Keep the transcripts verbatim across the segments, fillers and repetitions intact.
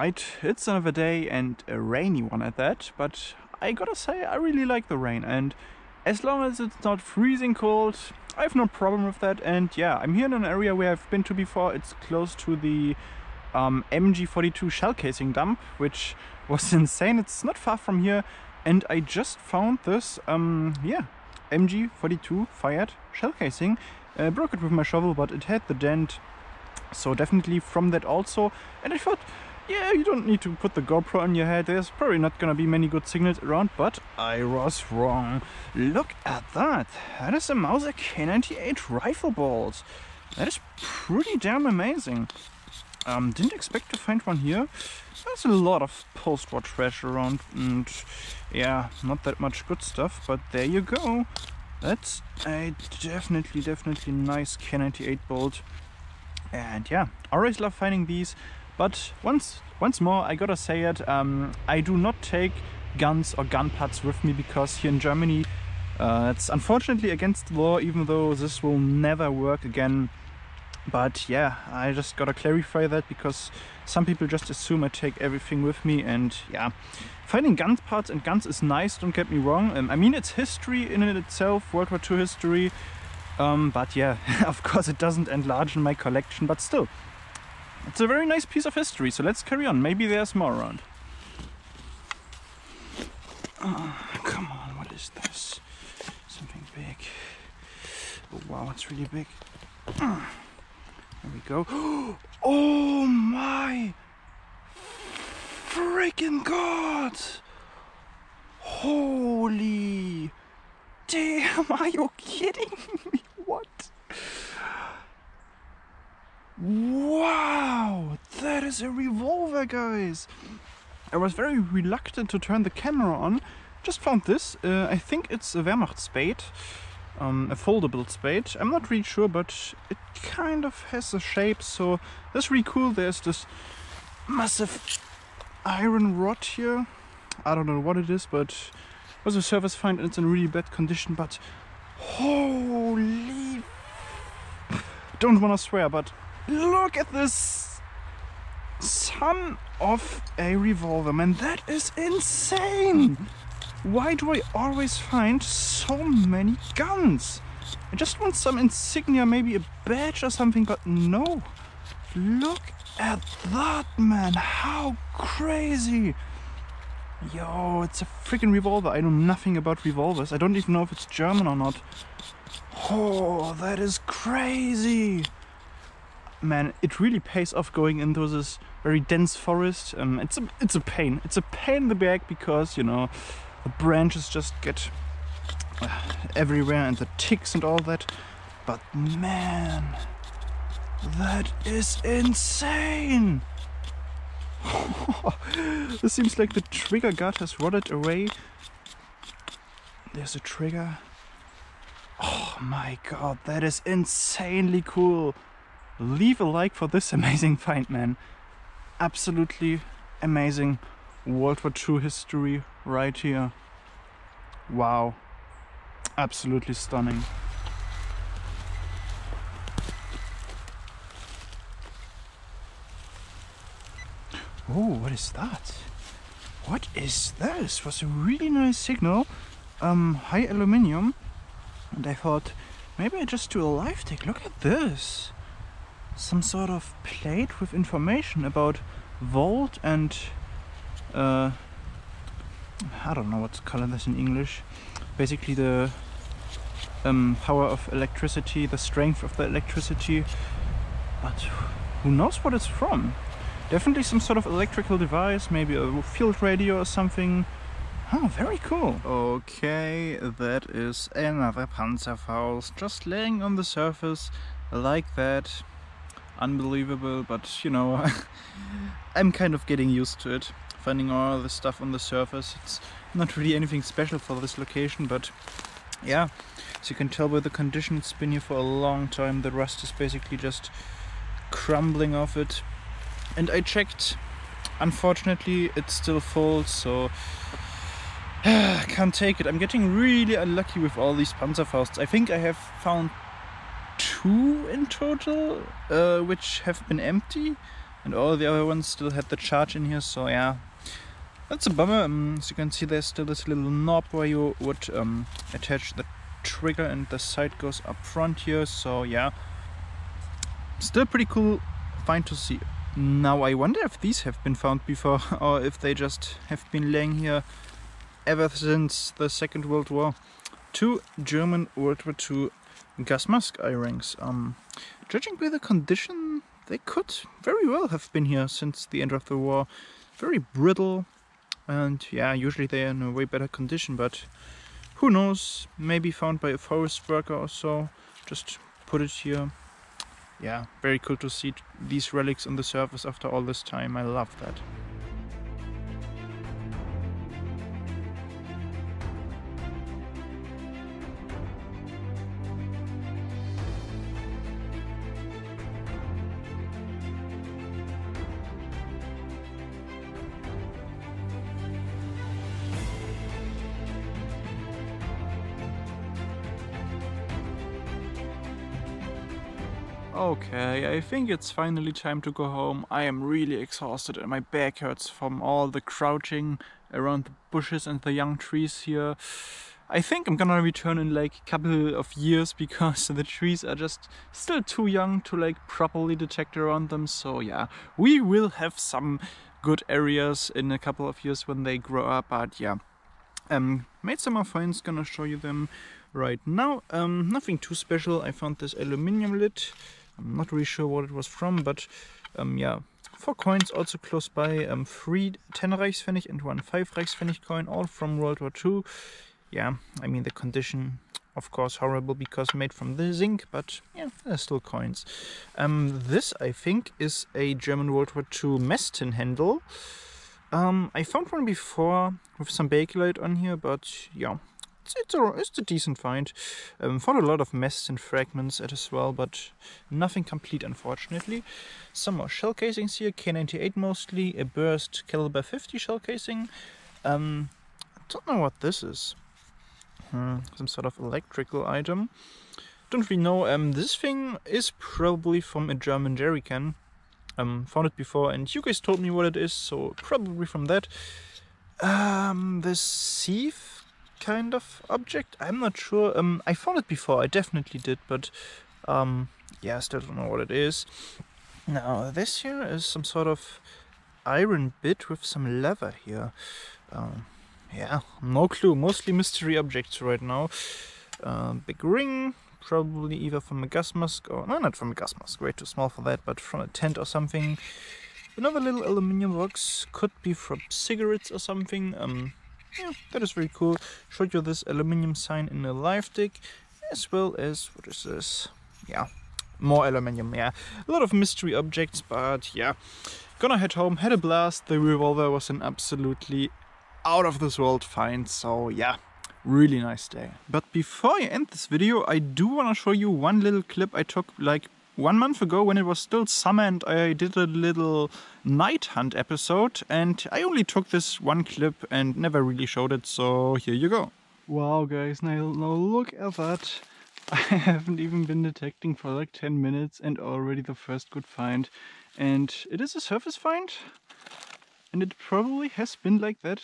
Alright, it's another day and a rainy one at that, but I gotta say I really like the rain, and as long as it's not freezing cold I have no problem with that. And yeah, I'm here in an area where I've been to before. It's close to the um, M G forty-two shell casing dump, which was insane. It's not far from here, and I just found this um, yeah, M G forty-two fired shell casing. I uh, broke it with my shovel, but it had the dent, so definitely from that also. And I thought, yeah, you don't need to put the GoPro on your head, there's probably not gonna be many good signals around, but I was wrong. Look at that! That is a Mauser K ninety-eight rifle bolt. That is pretty damn amazing. Um, didn't expect to find one here. There's a lot of post-war trash around, and yeah, not that much good stuff, but there you go. That's a definitely, definitely nice K ninety-eight bolt. And yeah, always love finding these. But once once more, I gotta say it, um, I do not take guns or gun parts with me, because here in Germany uh, it's unfortunately against the law, even though this will never work again. But yeah, I just gotta clarify that, because some people just assume I take everything with me. And yeah, finding gun parts and guns is nice, don't get me wrong. Um, I mean, it's history in it itself, World War Two history. Um, but yeah, of course it doesn't enlarge in my collection, but still. It's a very nice piece of history, so let's carry on. Maybe there's more around. Oh, come on, what is this? Something big. Oh, wow, it's really big. There we go. Oh my freaking God! Holy damn, are you kidding me? What? Wow, that is a revolver, guys. I was very reluctant to turn the camera on. Just found this. Uh, I think it's a Wehrmacht spade, um, a foldable spade. I'm not really sure, but it kind of has a shape, so that's really cool. There's this massive iron rod here. I don't know what it is, but it was a service find and it's in really bad condition, but holy... Don't want to swear, but... Look at this son of a revolver, man, that is insane! Why do I always find so many guns? I just want some insignia, maybe a badge or something, but no. Look at that, man, how crazy! Yo, it's a freaking revolver. I know nothing about revolvers. I don't even know if it's German or not. Oh, that is crazy! Man, it really pays off going into this very dense forest. Um, it's a, it's a pain. It's a pain in the back, because, you know, the branches just get uh, everywhere and the ticks and all that. But man, that is insane! This seems like the trigger guard has rotted away. There's a trigger. Oh my God, that is insanely cool. Leave a like for this amazing find, man. Absolutely amazing World War Two history right here. Wow. Absolutely stunning. Oh, what is that? What is this? Was a really nice signal. Um, high aluminium. And I thought, maybe I just do a live take. Look at this. Some sort of plate with information about volt and uh, I don't know what to call this in English. Basically the um, power of electricity, the strength of the electricity, but who knows what it's from. Definitely some sort of electrical device, maybe a field radio or something. Oh, very cool. Okay, that is another Panzerfaust just laying on the surface like that. Unbelievable, but you know, I'm kind of getting used to it, finding all the stuff on the surface. It's not really anything special for this location, but yeah, as you can tell by the condition, it's been here for a long time. The rust is basically just crumbling off it, and I checked, unfortunately it's still full, so I can't take it. I'm getting really unlucky with all these Panzerfausts. I think I have found two in total, uh, which have been empty, and all the other ones still had the charge in here, so yeah, that's a bummer. Um, as you can see, there's still this little knob where you would um, attach the trigger, and the sight goes up front here, so yeah, still pretty cool find to see. Now I wonder if these have been found before, or if they just have been laying here ever since the Second World War. Two German World War Two gas mask eye rings. Um, judging by the condition, they could very well have been here since the end of the war. Very brittle, and yeah, usually they are in a way better condition, but who knows, maybe found by a forest worker or so. Just put it here. Yeah, very cool to see these relics on the surface after all this time. I love that. Okay, I think it's finally time to go home. I am really exhausted and my back hurts from all the crouching around the bushes and the young trees here. I think I'm gonna return in like a couple of years, because the trees are just still too young to like properly detect around them. So yeah, we will have some good areas in a couple of years when they grow up, but yeah. Um, made some more finds, gonna show you them right now. Um, nothing too special. I found this aluminium lid. I'm not really sure what it was from, but um, yeah, four coins also close by, um, three ten Reichspfennig and one five Reichspfennig coin, all from World War Two. Yeah, I mean the condition, of course, horrible because made from the zinc, but yeah, they're still coins. Um, this, I think, is a German World War Two mess tin handle. Um, I found one before with some Bakelite on here, but yeah. It's a, it's a decent find. Um, found a lot of mess and fragments as well, but nothing complete, unfortunately. Some more shell casings here, K ninety-eight mostly, a burst caliber fifty shell casing. Um, I don't know what this is. Hmm, some sort of electrical item. Don't really know. Um, this thing is probably from a German jerry can. Um, found it before and you guys told me what it is, so probably from that. Um, the sieve kind of object, I'm not sure. um, I found it before, I definitely did, but um, yeah, I still don't know what it is. Now this here is some sort of iron bit with some leather here. Um, yeah, no clue, mostly mystery objects right now. Uh, big ring, probably either from a gas mask, or no, not from a gas mask, way too small for that, but from a tent or something. Another little aluminium box, could be from cigarettes or something. Um, Yeah, that is very cool. Showed you this aluminium sign in a live dig, as well as, what is this? Yeah, more aluminium, yeah. A lot of mystery objects, but yeah. Gonna head home, had a blast. The revolver was an absolutely out of this world find, so yeah, really nice day. But before I end this video, I do wanna show you one little clip I took like one month ago when it was still summer, and I did a little night hunt episode, and I only took this one clip and never really showed it, so here you go. Wow guys, now, now look at that. I haven't even been detecting for like ten minutes and already the first good find. And it is a surface find, and it probably has been like that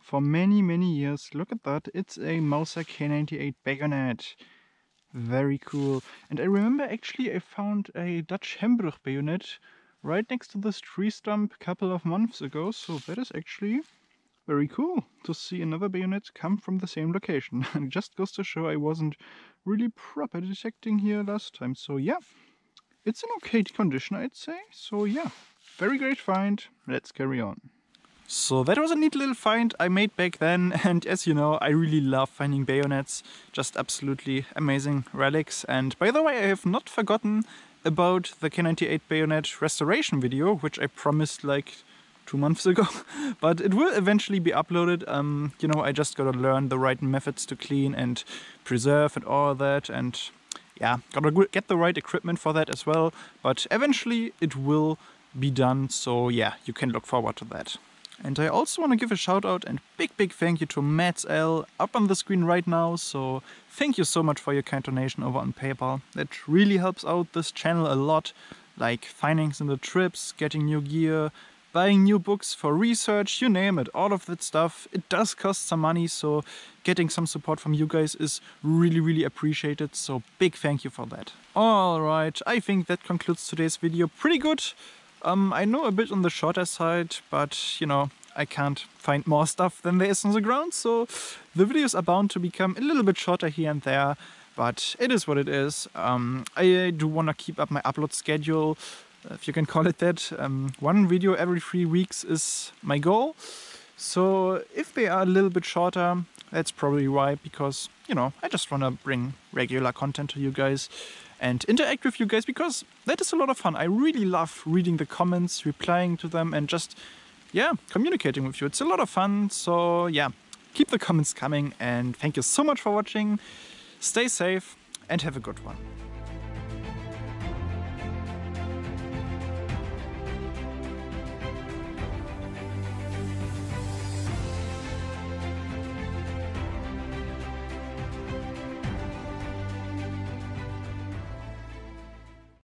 for many many years. Look at that, it's a Mauser K ninety-eight bayonet. Very cool. And I remember actually I found a Dutch Hembrug bayonet right next to this tree stump a couple of months ago, so that is actually very cool to see another bayonet come from the same location. It just goes to show I wasn't really proper detecting here last time, so yeah, it's an okay condition, I'd say. So yeah, very great find, let's carry on. So that was a neat little find I made back then, and as you know, I really love finding bayonets, just absolutely amazing relics. And by the way, I have not forgotten about the K ninety-eight bayonet restoration video, which I promised like two months ago, but it will eventually be uploaded. Um, you know, I just gotta learn the right methods to clean and preserve and all that, and yeah, gotta get the right equipment for that as well, but eventually it will be done, so yeah, you can look forward to that. And I also want to give a shout out and big big thank you to Matt's L, up on the screen right now, so thank you so much for your kind donation over on PayPal. That really helps out this channel a lot, like financing the trips, getting new gear, buying new books for research, you name it, all of that stuff. It does cost some money, so getting some support from you guys is really, really appreciated. So big thank you for that. All right, I think that concludes today's video pretty good. Um, I know a bit on the shorter side, but you know, I can't find more stuff than there is on the ground, so the videos are bound to become a little bit shorter here and there, but it is what it is. Um, I do want to keep up my upload schedule, if you can call it that. Um, one video every three weeks is my goal, so if they are a little bit shorter, that's probably why, because, you know, I just want to bring regular content to you guys and interact with you guys, because that is a lot of fun. I really love reading the comments, replying to them, and just, yeah, communicating with you. It's a lot of fun, so yeah, keep the comments coming, and thank you so much for watching. Stay safe and have a good one.